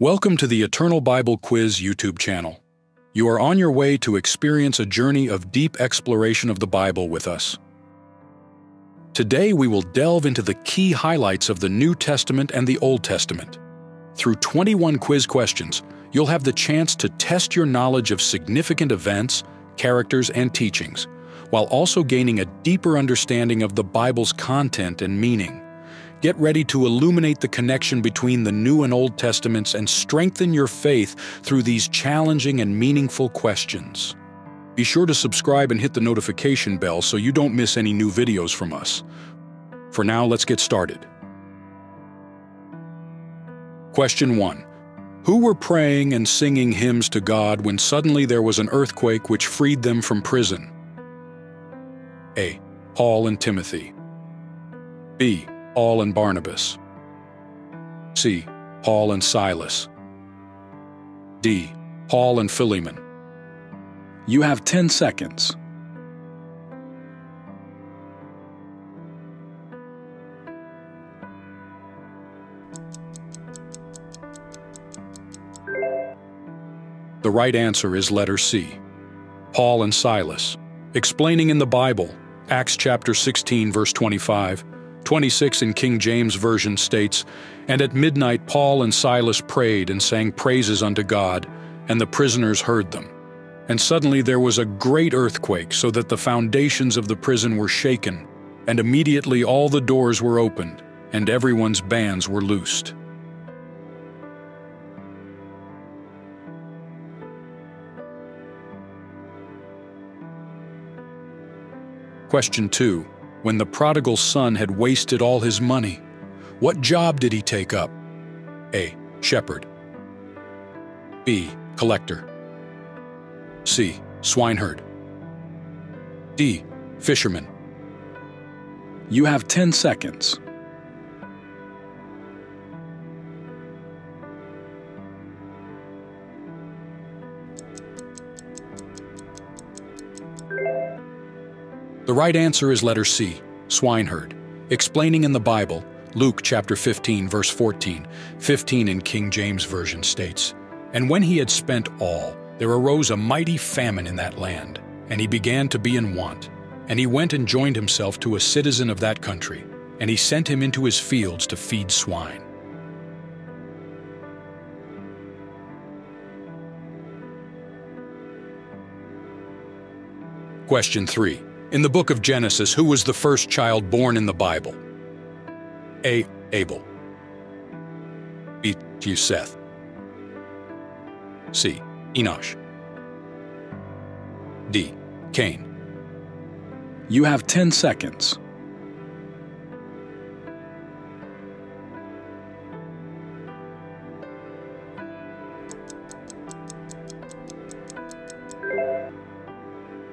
Welcome to the Eternal Bible Quiz YouTube channel. You are on your way to experience a journey of deep exploration of the Bible with us. Today we will delve into the key highlights of the New Testament and the Old Testament. Through 21 quiz questions, you'll have the chance to test your knowledge of significant events, characters, and teachings, while also gaining a deeper understanding of the Bible's content and meaning. Get ready to illuminate the connection between the New and Old Testaments and strengthen your faith through these challenging and meaningful questions. Be sure to subscribe and hit the notification bell so you don't miss any new videos from us. For now, let's get started. Question 1. Who were praying and singing hymns to God when suddenly there was an earthquake which freed them from prison? A. Paul and Timothy. B. Paul and Barnabas. C. Paul and Silas. D. Paul and Philemon. You have 10 seconds. The right answer is letter C. Paul and Silas. Explaining in the Bible, Acts chapter 16, verse 25. 26 in King James Version states, "And at midnight Paul and Silas prayed and sang praises unto God, and the prisoners heard them. And suddenly there was a great earthquake, so that the foundations of the prison were shaken, and immediately all the doors were opened, and everyone's bands were loosed." Question 2. When the prodigal son had wasted all his money, what job did he take up? A. Shepherd. B. Collector. C. Swineherd. D. Fisherman. You have 10 seconds. The right answer is letter C, swineherd. Explaining in the Bible, Luke chapter 15, verse 14, 15 in King James Version states, "And when he had spent all, there arose a mighty famine in that land, and he began to be in want. And he went and joined himself to a citizen of that country, and he sent him into his fields to feed swine." Question 3. In the book of Genesis, who was the first child born in the Bible? A. Abel. B. Seth. C. Enosh. D. Cain. You have 10 seconds.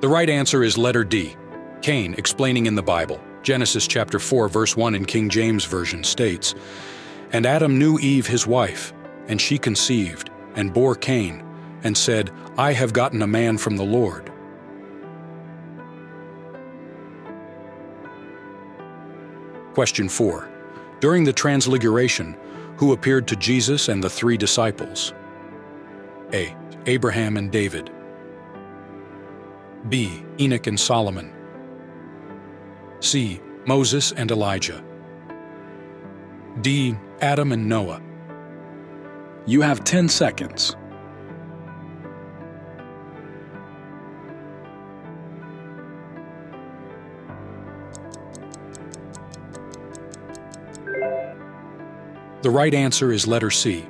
The right answer is letter D, Cain. Explaining in the Bible, Genesis chapter 4, verse 1 in King James Version states, "And Adam knew Eve his wife, and she conceived, and bore Cain, and said, I have gotten a man from the Lord." Question 4. During the Transfiguration, who appeared to Jesus and the 3 disciples? A. Abraham and David. B. Enoch and Solomon. C. Moses and Elijah. D. Adam and Noah. You have 10 seconds. The right answer is letter C,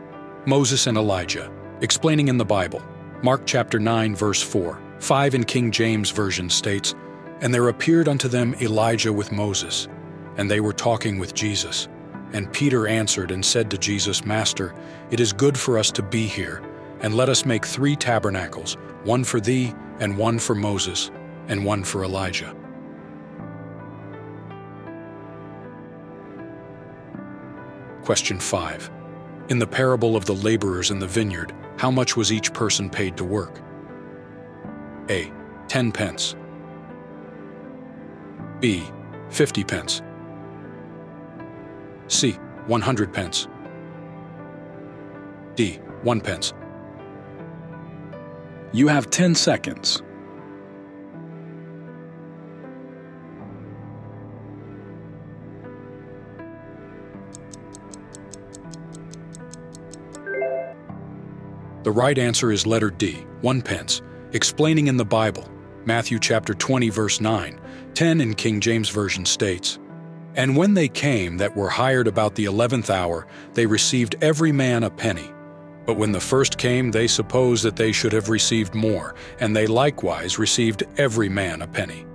Moses and Elijah. Explaining in the Bible, Mark chapter 9, verse 4. 5 in King James Version states, "And there appeared unto them Elijah with Moses, and they were talking with Jesus. And Peter answered and said to Jesus, Master, it is good for us to be here, and let us make 3 tabernacles, one for thee, and one for Moses, and one for Elijah." Question 5. In the parable of the laborers in the vineyard, how much was each person paid to work? A. 10 pence. B. 50 pence. C. 100 pence. D. 1 pence. You have 10 seconds. The right answer is letter D, 1 pence. Explaining in the Bible, Matthew chapter 20, verse 9, 10 in King James Version states, "And when they came that were hired about the 11th hour, they received every man a penny. But when the first came, they supposed that they should have received more, and they likewise received every man a penny."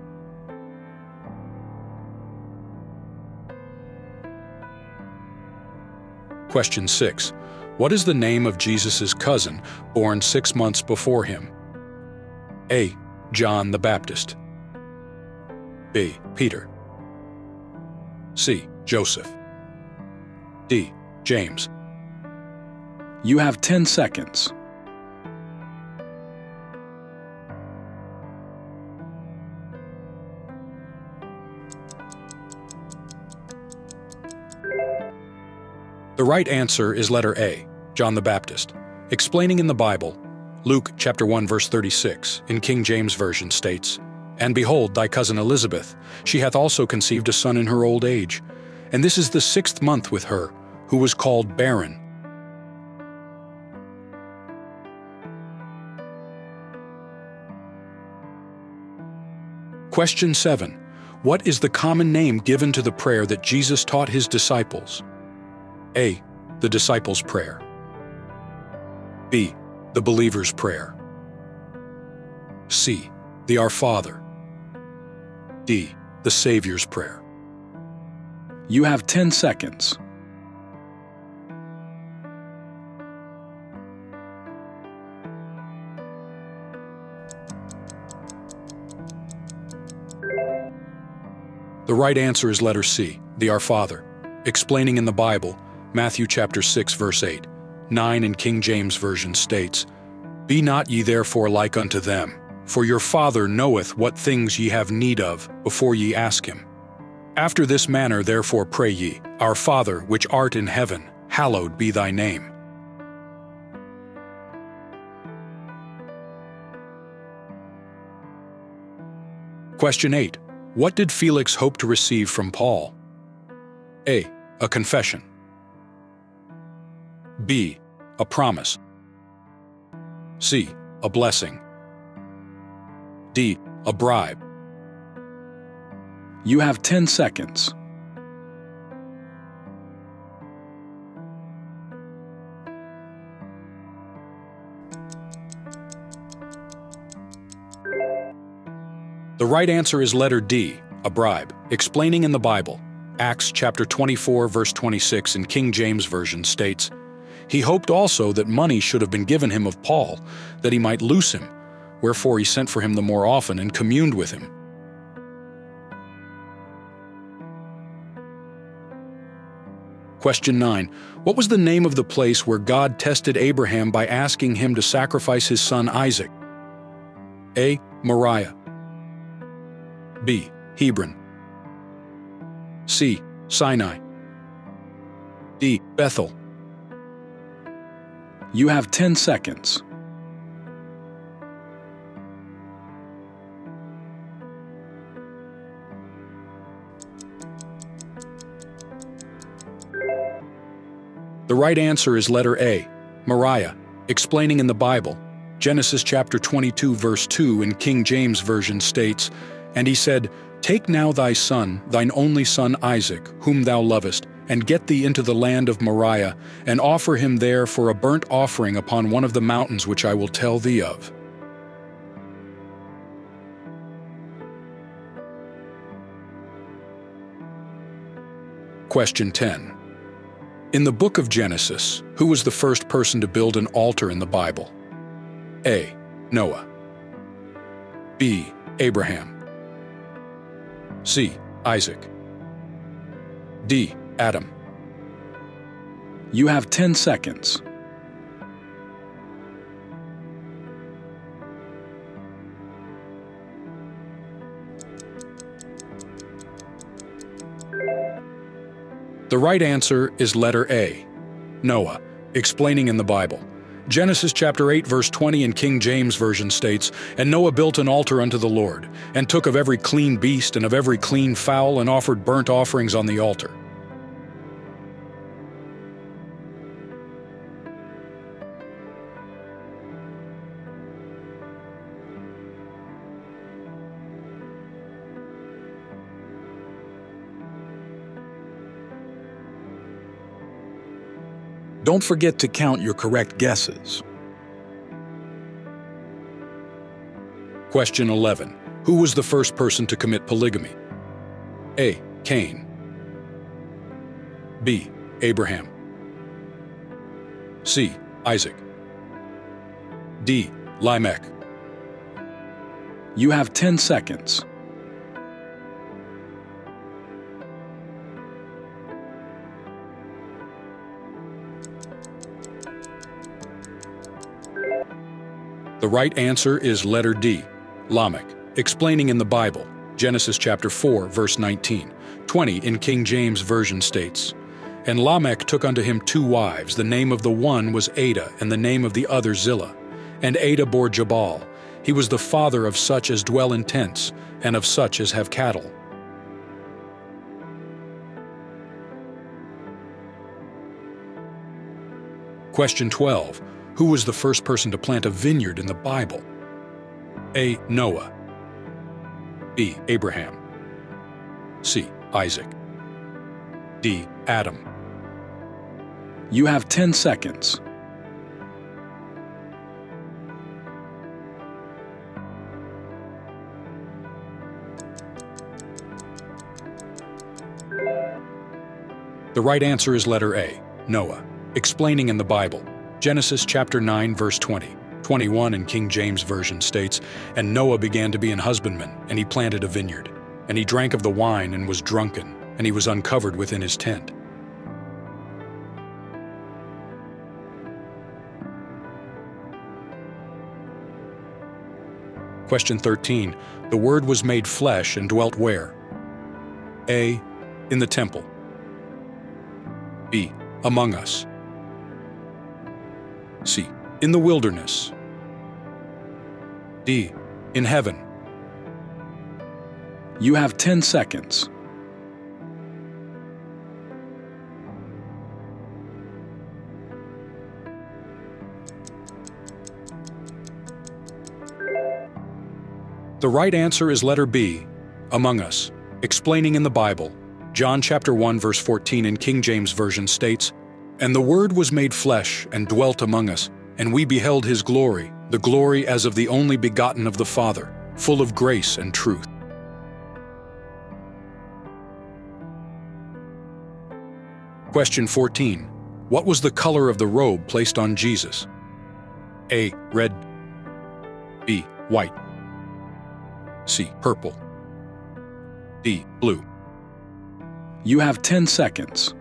Question 6. What is the name of Jesus' cousin, born 6 months before him? A. John the Baptist. B. Peter. C. Joseph. D. James. You have 10 seconds. The right answer is letter A, John the Baptist. Explaining in the Bible, Luke chapter 1 verse 36 in King James Version states, "And behold, thy cousin Elizabeth, she hath also conceived a son in her old age. And this is the 6th month with her, who was called barren." Question 7. What is the common name given to the prayer that Jesus taught his disciples? A. The disciples' prayer. B. The believer's prayer. C. The Our Father. D. The Savior's prayer. You have 10 seconds. The right answer is letter C, the Our Father. Explaining in the Bible, Matthew chapter 6 verse 8, 9 in King James Version states, "Be not ye therefore like unto them, for your Father knoweth what things ye have need of before ye ask him. After this manner therefore pray ye, Our Father which art in heaven, hallowed be thy name." Question 8. What did Felix hope to receive from Paul? A. A confession. B. A promise. C. A blessing. D. A bribe. You have 10 seconds. The right answer is letter D, a bribe. Explaining in the Bible, Acts chapter 24 verse 26 in King James Version states, "He hoped also that money should have been given him of Paul, that he might loose him, wherefore he sent for him the more often and communed with him." Question 9. What was the name of the place where God tested Abraham by asking him to sacrifice his son Isaac? A. Moriah. B. Hebron. C. Sinai. D. Bethel. You have 10 seconds. The right answer is letter A, Moriah. Explaining in the Bible, Genesis chapter 22 verse 2 in King James Version states, "And he said, Take now thy son, thine only son Isaac, whom thou lovest, and get thee into the land of Moriah, and offer him there for a burnt offering upon one of the mountains which I will tell thee of." Question 10. In the book of Genesis, who was the first person to build an altar in the Bible? A. Noah. B. Abraham. C. Isaac. D. Adam. You have 10 seconds. The right answer is letter A, Noah. explaining in the Bible. Genesis chapter 8 verse 20 in King James Version states, "And Noah built an altar unto the Lord, and took of every clean beast and of every clean fowl, and offered burnt offerings on the altar." Don't forget to count your correct guesses. Question 11. Who was the first person to commit polygamy? A. Cain. B. Abraham. C. Isaac. D. Lamech. You have 10 seconds. The right answer is letter D, Lamech, explaining in the Bible. Genesis chapter 4, verse 19. 20 in King James Version states, "And Lamech took unto him 2 wives, the name of the one was Ada, and the name of the other Zillah. And Ada bore Jabal. He was the father of such as dwell in tents, and of such as have cattle." Question 12. Who was the first person to plant a vineyard in the Bible? A. Noah. B. Abraham. C. Isaac. D. Adam. You have 10 seconds. The right answer is letter A, Noah, explaining in the Bible. Genesis chapter 9 verse 20, 21 in King James Version states, "And Noah began to be an husbandman, and he planted a vineyard. And he drank of the wine, and was drunken, and he was uncovered within his tent." Question 13. The Word was made flesh and dwelt where? A. In the temple. B. Among us. C. In the wilderness. D. In heaven. You have 10 seconds. The right answer is letter B, among us, explaining in the Bible. John chapter 1 verse 14 in King James Version states, "And the Word was made flesh, and dwelt among us, and we beheld his glory, the glory as of the only begotten of the Father, full of grace and truth." Question 14. What was the color of the robe placed on Jesus? A. Red. B. White. C. Purple. D. Blue. You have 10 seconds.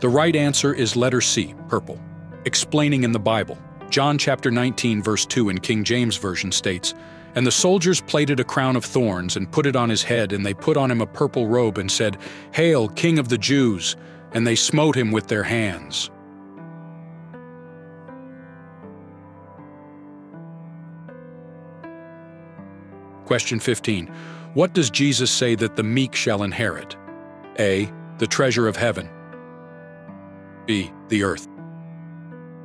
The right answer is letter C, purple, explaining in the Bible. John chapter 19 verse 2 in King James Version states, "And the soldiers plaited a crown of thorns and put it on his head, and they put on him a purple robe and said, Hail, King of the Jews, and they smote him with their hands." Question 15. What does Jesus say that the meek shall inherit? A. The treasure of heaven. B. The earth.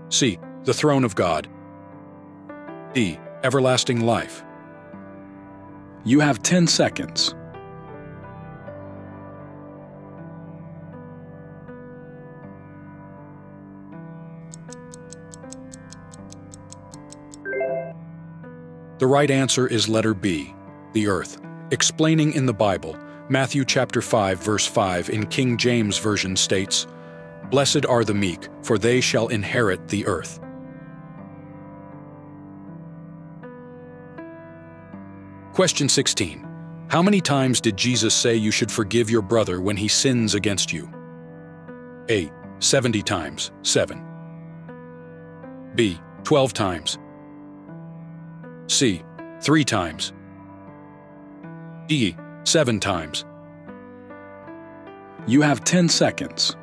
C. The throne of God. D. Everlasting life. You have 10 seconds. The right answer is letter B, the earth, explaining in the Bible. Matthew chapter 5 verse 5 in King James Version states, "Blessed are the meek, for they shall inherit the earth." Question 16. How many times did Jesus say you should forgive your brother when he sins against you? A. 70 times 7. B. 12 times. C. 3 times. D. 7 times. You have 10 seconds.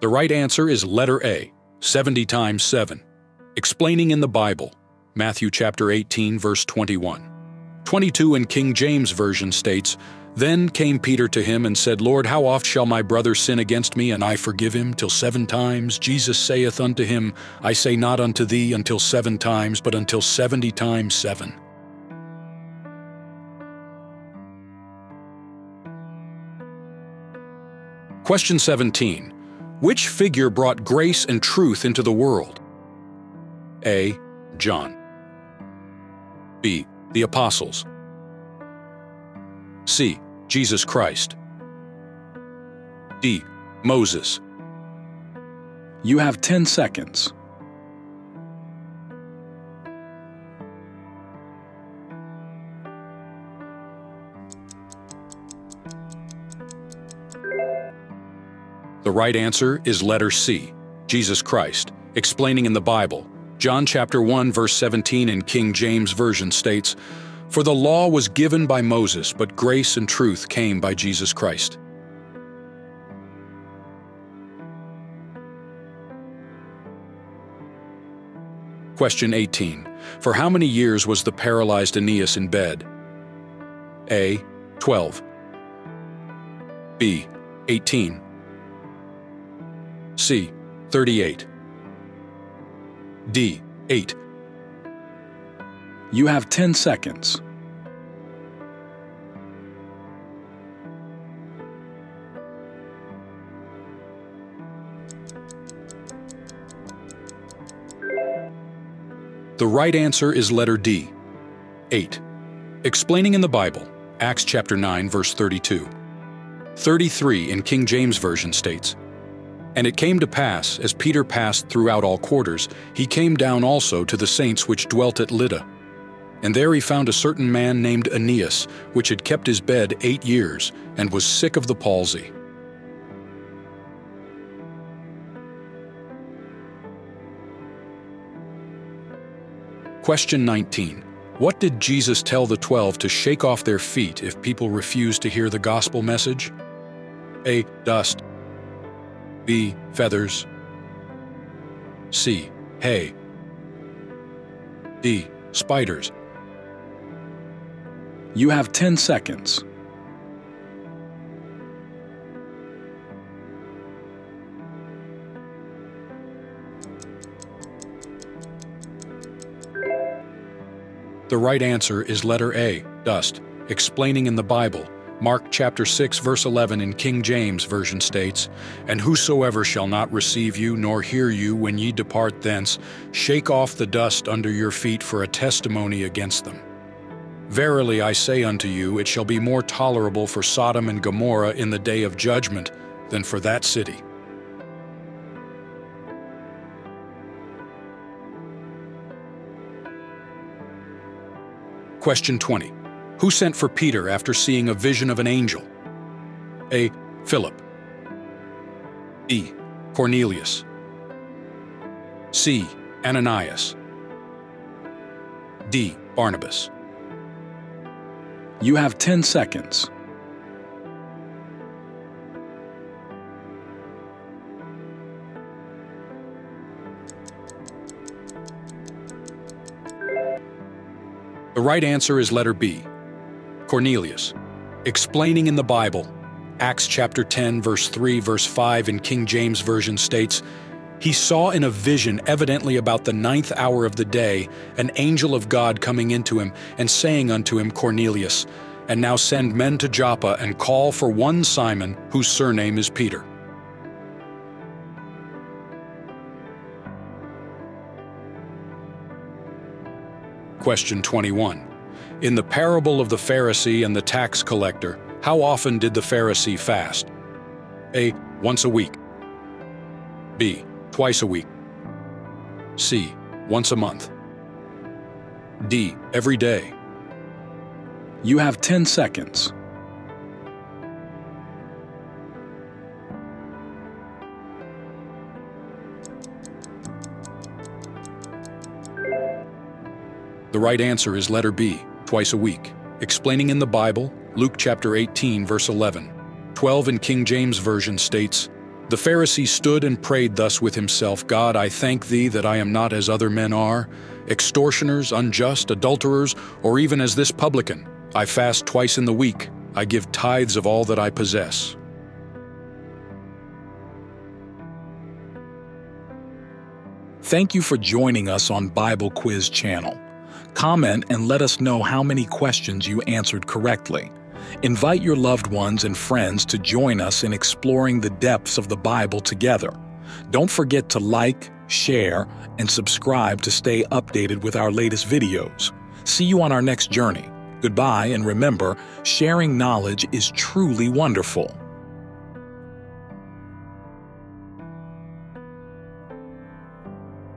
The right answer is letter A, 70 times 7. Explaining in the Bible, Matthew chapter 18, verse 21. 22 in King James Version states, "Then came Peter to him and said, Lord, how oft shall my brother sin against me, and I forgive him? Till 7 times? Jesus saith unto him, I say not unto thee until 7 times, but until 70 times 7. Question 17. Which figure brought grace and truth into the world? A. John. B. The Apostles. C. Jesus Christ. D. Moses. You have 10 seconds. The right answer is letter C, Jesus Christ, explaining in the Bible. John chapter 1, verse 17 in King James Version states, "For the law was given by Moses, but grace and truth came by Jesus Christ." Question 18. For how many years was the paralyzed Aeneas in bed? A. 12. B. 18. C. 38. D. 8. You have 10 seconds. The right answer is letter D, 8. Explaining in the Bible, Acts chapter 9, verse 32. 33 in King James Version states, "And it came to pass, as Peter passed throughout all quarters, he came down also to the saints which dwelt at Lydda. And there he found a certain man named Aeneas, which had kept his bed 8 years, and was sick of the palsy." Question 19. What did Jesus tell the 12 to shake off their feet if people refused to hear the gospel message? A. Dust. B. Feathers. C. Hay. D. Spiders. You have 10 seconds. The right answer is letter A, dust, explaining in the Bible. Mark chapter 6, verse 11 in King James Version states, "And whosoever shall not receive you nor hear you when ye depart thence, shake off the dust under your feet for a testimony against them. Verily I say unto you, it shall be more tolerable for Sodom and Gomorrah in the day of judgment than for that city." Question 20. Who sent for Peter after seeing a vision of an angel? A. Philip. B. Cornelius. C. Ananias. D. Barnabas. You have 10 seconds. The right answer is letter B, Cornelius, explaining in the Bible, Acts chapter 10, verse 3, verse 5 in King James Version states, "He saw in a vision, evidently about the 9th hour of the day, an angel of God coming into him, and saying unto him, Cornelius, and now send men to Joppa, and call for one Simon, whose surname is Peter." Question 21. In the parable of the Pharisee and the tax collector, how often did the Pharisee fast? A. Once a week. B. Twice a week. C. Once a month. D. Every day. You have 10 seconds. The right answer is letter B, twice a week. Explaining in the Bible, Luke chapter 18, verse 11. 12 in King James Version states, "The Pharisee stood and prayed thus with himself, God, I thank thee that I am not as other men are, extortioners, unjust, adulterers, or even as this publican. I fast twice in the week. I give tithes of all that I possess." Thank you for joining us on Bible Quiz Channel. Comment and let us know how many questions you answered correctly. Invite your loved ones and friends to join us in exploring the depths of the Bible together. Don't forget to like, share, and subscribe to stay updated with our latest videos. See you on our next journey. Goodbye, and remember, sharing knowledge is truly wonderful.